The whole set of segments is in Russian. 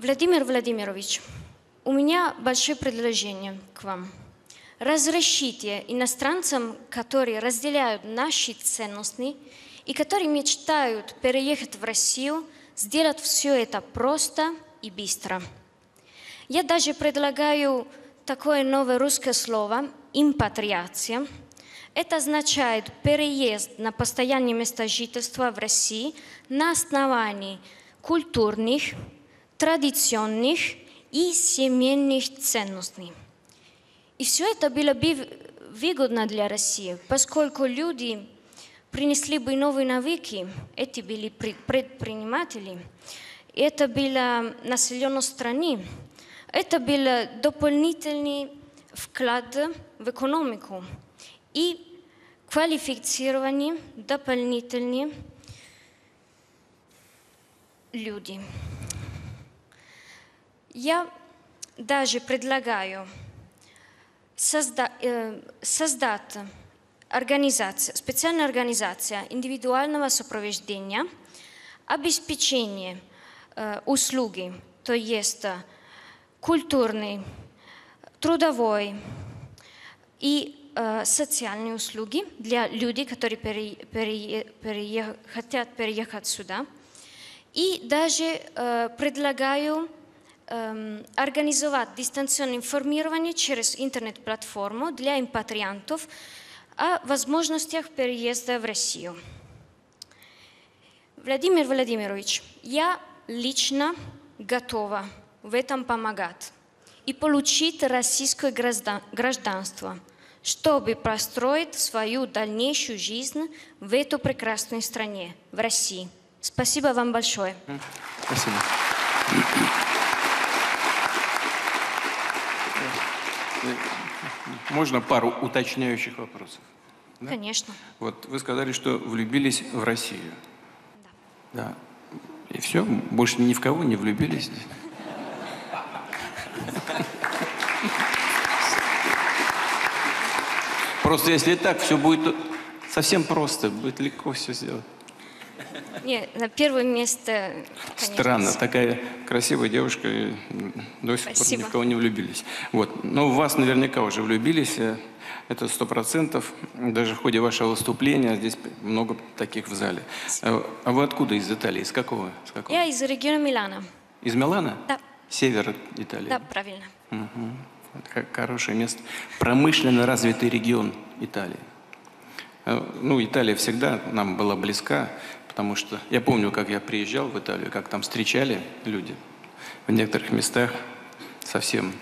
Владимир Владимирович, у меня большое предложение к вам. Разрешите иностранцам, которые разделяют наши ценности и которые мечтают переехать в Россию, сделать все это просто и быстро. Я даже предлагаю такое новое русское слово «импатриация». Это означает переезд на постоянное место жительства в России на основании культурных, традиционных и семейных ценностей. И все это было бы выгодно для России, поскольку люди принесли бы новые навыки, эти были предприниматели, это было население страны, это был дополнительный вклад в экономику и квалифицированные дополнительные люди. Я даже предлагаю создать специальную организацию индивидуального сопровождения, обеспечение услуги, то есть культурной, трудовой и социальные услуги для людей, которые хотят переехать сюда. И даже предлагаю организовать дистанционное информирование через интернет-платформу для импатриантов о возможностях переезда в Россию. Владимир Владимирович, я лично готова в этом помогать и получить российское гражданство, чтобы построить свою дальнейшую жизнь в этой прекрасной стране, в России. Спасибо вам большое. Спасибо. Можно пару уточняющих вопросов? Да? Конечно. Вот вы сказали, что влюбились в Россию. Да. Да. И все? Больше ни в кого не влюбились? Просто если так, все будет совсем просто, будет легко все сделать. Нет, на первое место, конечно. Странно, такая красивая девушка, и до сих пор никого не влюбились. Вот. Но в вас наверняка уже влюбились, это 100%. Даже в ходе вашего выступления здесь много таких в зале. Спасибо. А вы откуда из Италии? Из какого? Я из региона Милана. Из Милана? Да. Север Италии? Да, правильно. Угу. Это хорошее место. Промышленно развитый регион Италии. Ну, Италия всегда нам была близка. Потому что я помню, как я приезжал в Италию, как там встречали люди. В некоторых местах совсем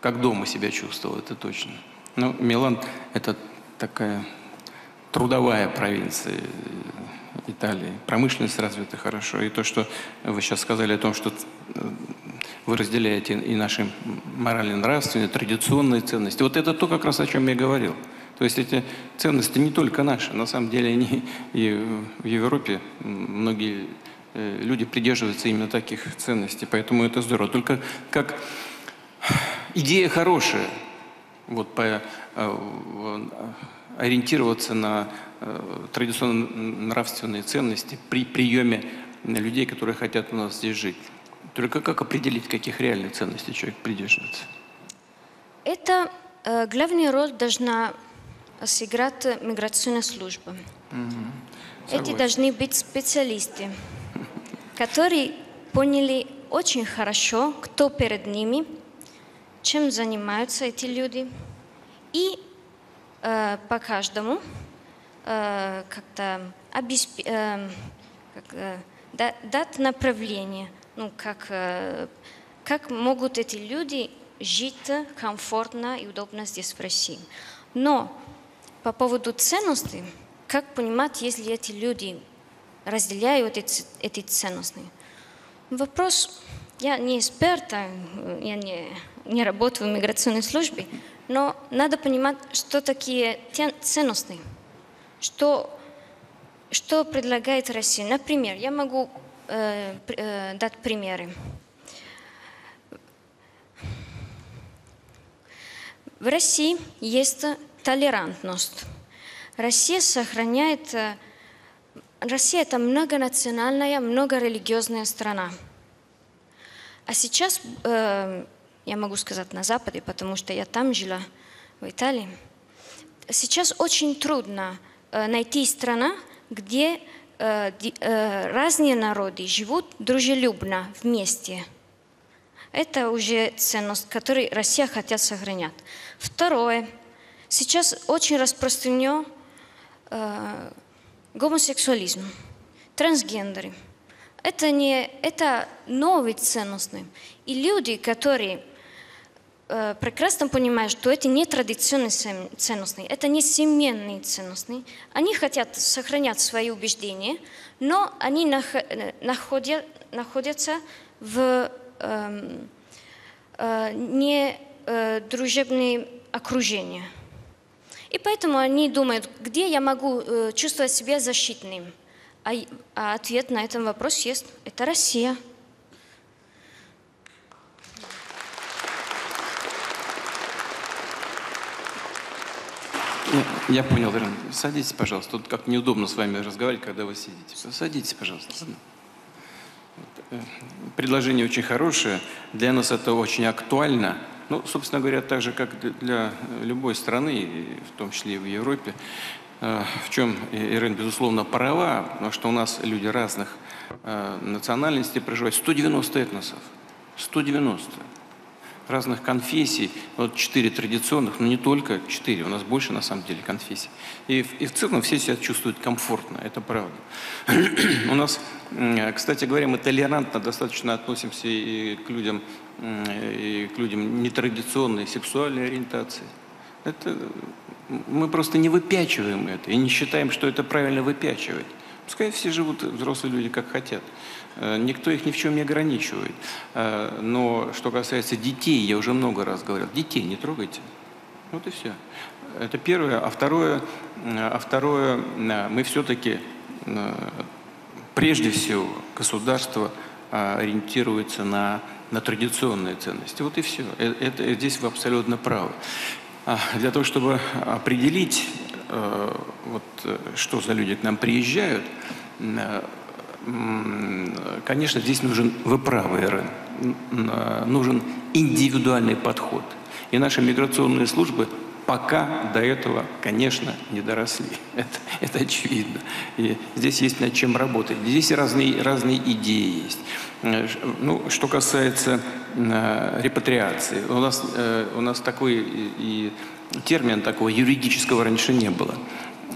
как дома себя чувствовал, это точно. Но Милан – это такая трудовая провинция Италии. Промышленность развита хорошо. И то, что вы сейчас сказали о том, что вы разделяете и наши морально-нравственные, традиционные ценности. Вот это то, как раз о чем я говорил. То есть эти ценности не только наши. На самом деле они и в Европе многие люди придерживаются именно таких ценностей. Поэтому это здорово. Только как идея хорошая. Вот ориентироваться на традиционно-нравственные ценности при приеме людей, которые хотят у нас здесь жить. Только как определить, каких реальных ценностей человек придерживается? Это главную роль должна сыграть миграционная служба. Эти должны быть специалисты, которые поняли очень хорошо, кто перед ними, чем занимаются эти люди, и по каждому как-то дать направление, ну, как могут эти люди жить комфортно и удобно здесь, в России. Но по поводу ценностей, как понимать, если эти люди разделяют эти ценности? Вопрос, я не эксперт, я не работаю в миграционной службе, но надо понимать, что такие ценности, что предлагает Россия. Например, я могу дать примеры. В России есть толерантность. Россия – это многонациональная, многорелигиозная страна. А сейчас я могу сказать на Западе, потому что я там жила, в Италии. Сейчас очень трудно найти страну, где разные народы живут дружелюбно вместе. Это уже ценность, которую Россия хотят сохранять. Второе. Сейчас очень распространен гомосексуализм, трансгендеры. Это новый ценностный. И люди, которые прекрасно понимают, что это не традиционные ценностные, это не семейные ценностные, они хотят сохранять свои убеждения, но они находятся в недружелюбном окружении. И поэтому они думают, где я могу чувствовать себя защитным. А ответ на этот вопрос есть – это Россия. Я понял, Ирина. Садитесь, пожалуйста. Тут как неудобно с вами разговаривать, когда вы сидите. Садитесь, пожалуйста. Предложение очень хорошее. Для нас это очень актуально. Ну, собственно говоря, так же, как для любой страны, в том числе и в Европе. В чем Ирина, безусловно, права, потому что у нас люди разных национальностей проживают. 190 этносов. 190. Разных конфессий. Вот 4 традиционных, но не только 4. У нас больше, на самом деле, конфессий. И в целом все себя чувствуют комфортно. Это правда. У нас, кстати говоря, мы толерантно достаточно относимся и к людям нетрадиционной сексуальной ориентации. Это... Мы просто не выпячиваем это и не считаем, что это правильно выпячивать. Пускай все живут, взрослые люди, как хотят. Никто их ни в чем не ограничивает. Но что касается детей, я уже много раз говорил, детей не трогайте. Вот и все. Это первое. А второе, мы все-таки, прежде всего, государство ориентируется на традиционные ценности. Вот и все. Здесь вы абсолютно правы. Для того, чтобы определить, что за люди к нам приезжают, конечно, здесь нужен, вы правы, Ирина, нужен индивидуальный подход. И наши миграционные службы пока до этого, конечно, не доросли. Это очевидно. И здесь есть над чем работать. Здесь разные идеи есть. Ну, что касается репатриации, у нас такой и термин такого юридического раньше не было.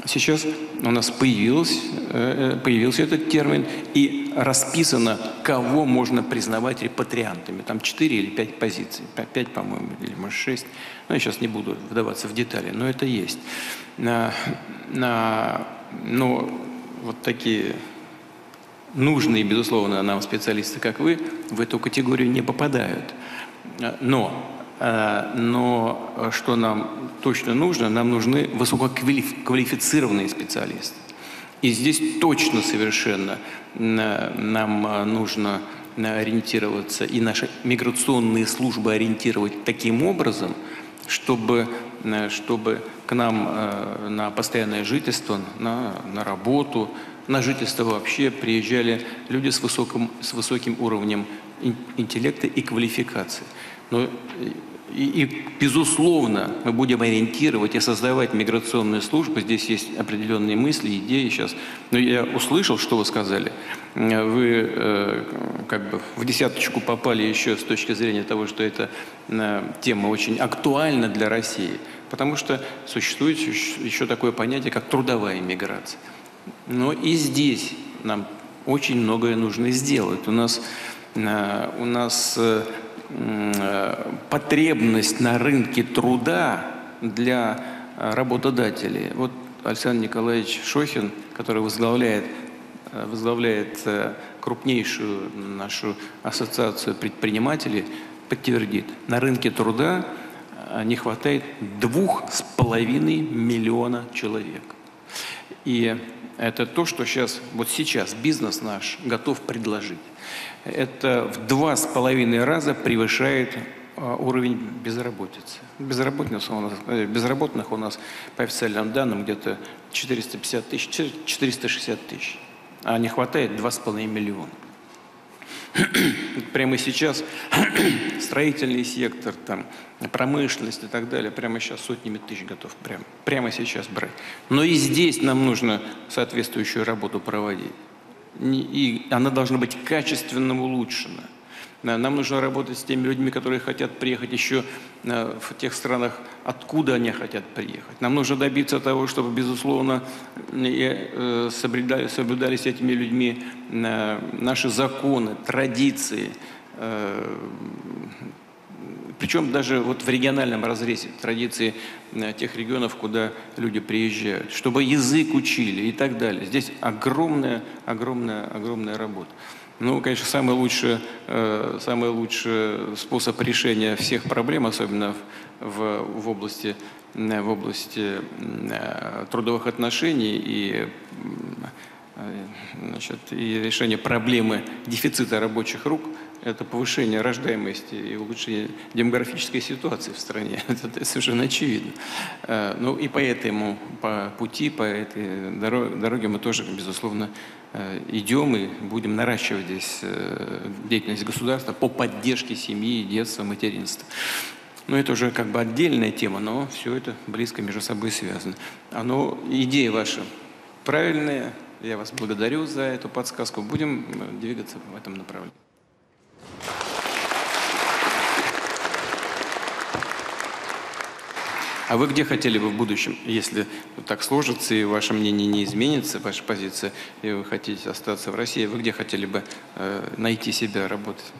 Сейчас у нас появился этот термин, и расписано, кого можно признавать репатриантами. Там 4 или 5 позиций, 5, по-моему, или может 6. Ну, я сейчас не буду вдаваться в детали, но это есть. Но вот такие нужные, безусловно, нам специалисты, как вы, в эту категорию не попадают. Но что нам точно нужно? Нам нужны высококвалифицированные специалисты. И здесь точно совершенно нам нужно ориентироваться, и наши миграционные службы ориентировать таким образом, чтобы к нам на постоянное жительство, на работу, на жительство вообще приезжали люди с высоким уровнем интеллекта и квалификации. И, безусловно, мы будем ориентировать и создавать миграционные службы. Здесь есть определенные мысли, идеи сейчас. Но я услышал, что вы сказали. Вы как бы в десяточку попали еще с точки зрения того, что эта тема очень актуальна для России. Потому что существует еще такое понятие, как трудовая миграция. Но и здесь нам очень многое нужно сделать. У нас потребность на рынке труда для работодателей. Вот Александр Николаевич Шохин, который возглавляет крупнейшую нашу ассоциацию предпринимателей, подтвердит, на рынке труда не хватает 2,5 миллиона человек. И это то, что сейчас бизнес наш готов предложить. Это в 2,5 раза превышает уровень безработицы. Безработных у нас, по официальным данным, где-то 450 тысяч, 460 тысяч. А не хватает 2,5 миллиона. Прямо сейчас строительный сектор, там, промышленность и так далее, прямо сейчас сотнями тысяч готов прямо сейчас брать. Но и здесь нам нужно соответствующую работу проводить. И она должна быть качественно улучшена. Нам нужно работать с теми людьми, которые хотят приехать еще в тех странах, откуда они хотят приехать. Нам нужно добиться того, чтобы, безусловно, соблюдались этими людьми наши законы, традиции. Причем даже вот в региональном разрезе традиции тех регионов, куда люди приезжают. Чтобы язык учили и так далее. Здесь огромная работа. Ну, конечно, самый лучший способ решения всех проблем, особенно в области трудовых отношений и, значит, и решения проблемы дефицита рабочих рук, это повышение рождаемости и улучшение демографической ситуации в стране. Это совершенно очевидно. Ну и поэтому по этой дороге мы тоже, безусловно, идем и будем наращивать здесь деятельность государства по поддержке семьи, детства, материнства. Ну, это уже как бы отдельная тема, но все это близко между собой связано. Идея ваша правильная. Я вас благодарю за эту подсказку. Будем двигаться в этом направлении. А вы где хотели бы в будущем, если так сложится и ваше мнение не изменится, ваша позиция, и вы хотите остаться в России, вы где хотели бы найти себя, работать?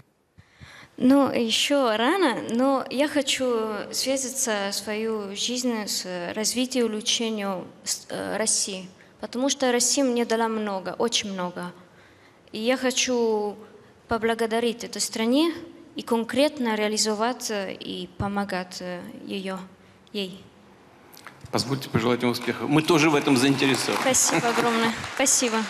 Ну, еще рано, но я хочу связаться свою жизнь с развитием и улучшением России, потому что Россия мне дала много, очень много. И я хочу поблагодарить этой стране и конкретно реализовать и помогать ей. Позвольте пожелать им успеха. Мы тоже в этом заинтересованы. Спасибо огромное. Спасибо.